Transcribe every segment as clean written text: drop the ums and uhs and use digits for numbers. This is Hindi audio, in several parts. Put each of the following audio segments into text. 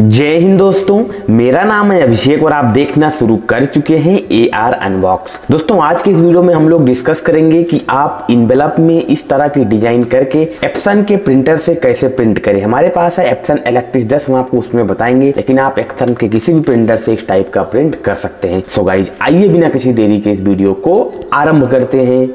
जय हिंद दोस्तों, मेरा नाम है अभिषेक और आप देखना शुरू कर चुके हैं AR अनबॉक्स। दोस्तों आज के इस वीडियो में हम लोग डिस्कस करेंगे कि आप इनवेलप में इस तरह की डिजाइन करके एप्सन के प्रिंटर से कैसे प्रिंट करें। हमारे पास है एप्सन L3110, हम आपको उसमें बताएंगे, लेकिन आप एप्सन के किसी भी प्रिंटर से इस टाइप का प्रिंट कर सकते हैं। सो गाइज आइए बिना किसी देरी के इस वीडियो को आरम्भ करते हैं।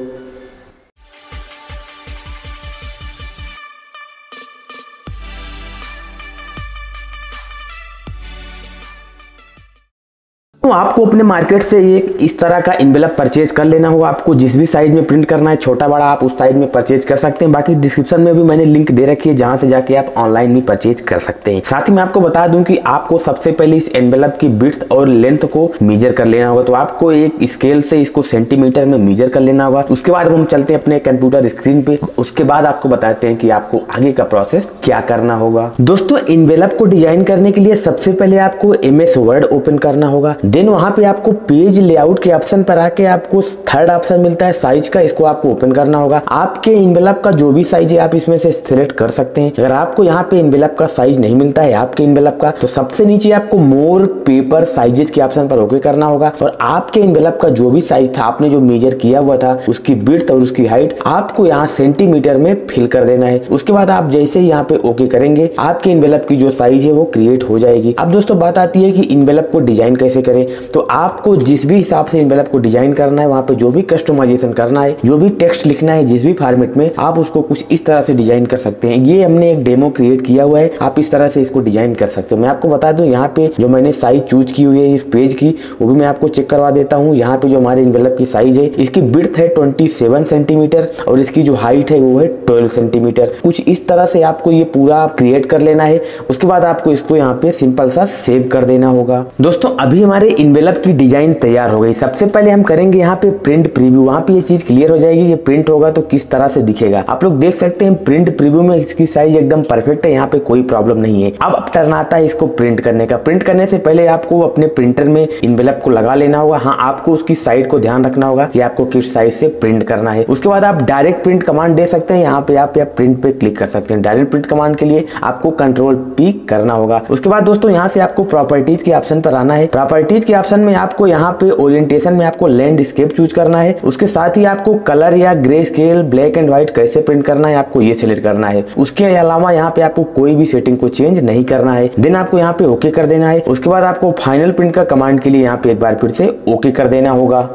आपको अपने मार्केट से एक इस तरह का एनवेलप परचेज कर लेना होगा। आपको जिस भी साइज में प्रिंट करना है, छोटा बड़ा, आप उस साइज में परचेज कर सकते हैं। बाकी डिस्क्रिप्शन में भी मैंने लिंक दे रखी है, जहां से जाके आप ऑनलाइन भी परचेज कर सकते हैं। साथ ही मैं आपको बता दूं कि आपको सबसे पहले इस एनवेलप की विड्थ और लेंथ को मेजर कर लेना होगा। तो आपको एक स्केल से इसको सेंटीमीटर में मेजर कर लेना होगा। उसके बाद हम चलते हैं अपने कंप्यूटर स्क्रीन पे, उसके बाद आपको बताते हैं कि आपको आगे का प्रोसेस क्या करना होगा। दोस्तों एनवेलप को डिजाइन करने के लिए सबसे पहले आपको MS वर्ड ओपन करना होगा। देन वहां पे आपको पेज लेआउट के ऑप्शन पर आके आपको थर्ड ऑप्शन मिलता है साइज का, इसको आपको ओपन करना होगा। आपके एनवेलप का जो भी साइज है आप इसमें से सिलेक्ट कर सकते हैं। अगर आपको यहाँ पे एनवेलप का साइज नहीं मिलता है आपके एनवेलप का, तो सबसे नीचे आपको मोर पेपर साइजेज के ऑप्शन पर ओके करना होगा और आपके एनवेलप का जो भी साइज था, आपने जो मेजर किया हुआ था, उसकी विड्थ और उसकी हाइट आपको यहाँ सेंटीमीटर में फिल कर देना है। उसके बाद आप जैसे ही यहाँ पे ओके करेंगे आपके एनवेलप की जो साइज है वो क्रिएट हो जाएगी। अब दोस्तों बात आती है कि एनवेलप को डिजाइन कैसे करें, तो आपको जिस भी हिसाब से एनवेलप को डिजाइन करना है, वहां पे जो भी कस्टमाइजेशन करना है, जो भी टेक्स्ट लिखना है, जिस भी फॉर्मेट में, आप उसको कुछ इस तरह से डिजाइन कर सकते हैं। ये हमने एक डेमो क्रिएट किया हुआ है, आप इस तरह से इसको डिजाइन कर सकते हो। मैं आपको बता दूं यहाँ पे जो मैंने साइज चूज की हुई है इस पेज की, वो भी मैं आपको चेक करवा देता हूँ। यहाँ पे जो हमारे एनवेलप की साइज है, इसकी विड्थ है 27 सेंटीमीटर और इसकी जो हाइट है वो है 12 सेंटीमीटर। कुछ इस तरह से आपको ये पूरा क्रिएट कर लेना है। उसके बाद आपको इसको यहाँ पे सिंपल सा सेव कर देना होगा। दोस्तों अभी हमारे एनवेलप की डिजाइन तैयार हो गई। सबसे पहले हम करेंगे यहाँ पे प्रिंट प्रीव्यू, वहाँ पे ये चीज क्लियर हो जाएगी ये प्रिंट होगा तो किस तरह से दिखेगा। आप लोग देख सकते हैं प्रिंट प्रीव्यू में इसकी साइज एकदम परफेक्ट है, यहाँ पे कोई प्रॉब्लम नहीं है। अब टर्न आता है इसको प्रिंट करने का। प्रिंट करने से पहले आपको अपने प्रिंटर में एनवेलप को लगा लेना होगा। हाँ, आपको उसकी साइड को ध्यान रखना होगा कि आपको किस साइज से प्रिंट करना है। उसके बाद आप डायरेक्ट प्रिंट कमांड दे सकते हैं। यहाँ पे आप प्रिंट पे क्लिक कर सकते हैं। डायरेक्ट प्रिंट कमांड के लिए आपको Ctrl P करना होगा। उसके बाद दोस्तों यहाँ से आपको प्रॉपर्टीज के ऑप्शन पर आना है। प्रॉपर्टीज के ऑप्शन में आपको यहाँ पे ओरिएंटेशन में आपको लैंडस्केप चूज करना है। उसके साथ ही आपको कलर या grey scale, black and white कैसे प्रिंट करना है आपको ये सिलेक्ट करना है। उसके अलावा यहाँ पे आपको कोई भी सेटिंग को चेंज नहीं करना है। देन आपको यहाँ पे ओके कर देना है। उसके बाद आपको फाइनल प्रिंट का कमांड के लिए यहाँ पे एक बार फिर से ओके कर देना होगा।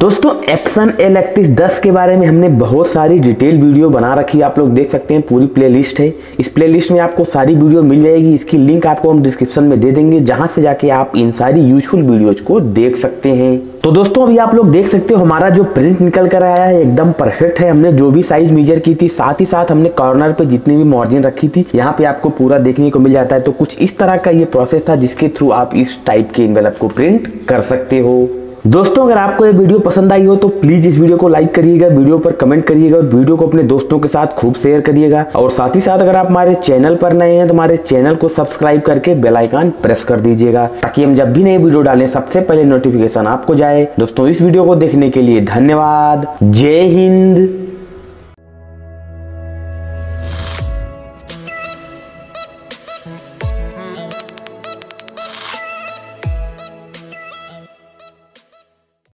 दोस्तों एप्सन L3110 के बारे में हमने बहुत सारी डिटेल वीडियो बना रखी है, आप लोग देख सकते हैं। पूरी प्लेलिस्ट है, इस प्लेलिस्ट में आपको सारी वीडियो मिल जाएगी। इसकी लिंक आपको हम डिस्क्रिप्शन में दे देंगे, जहां से जाके आप इन सारी यूजफुल वीडियोज को देख सकते हैं। तो दोस्तों अभी आप लोग देख सकते हो हमारा जो प्रिंट निकल कर आया है एकदम परफेक्ट है। हमने जो भी साइज मेजर की थी, साथ ही साथ हमने कॉर्नर पे जितनी भी मार्जिन रखी थी, यहाँ पे आपको पूरा देखने को मिल जाता है। तो कुछ इस तरह का ये प्रोसेस था जिसके थ्रू आप इस टाइप के एनवेलप को प्रिंट कर सकते हो। दोस्तों अगर आपको ये वीडियो पसंद आई हो तो प्लीज इस वीडियो को लाइक करिएगा, वीडियो पर कमेंट करिएगा और वीडियो को अपने दोस्तों के साथ खूब शेयर करिएगा। और साथ ही साथ अगर आप हमारे चैनल पर नए हैं तो हमारे चैनल को सब्सक्राइब करके बेल आइकन प्रेस कर दीजिएगा, ताकि हम जब भी नई वीडियो डालें सबसे पहले नोटिफिकेशन आपको जाए। दोस्तों इस वीडियो को देखने के लिए धन्यवाद। जय हिंद।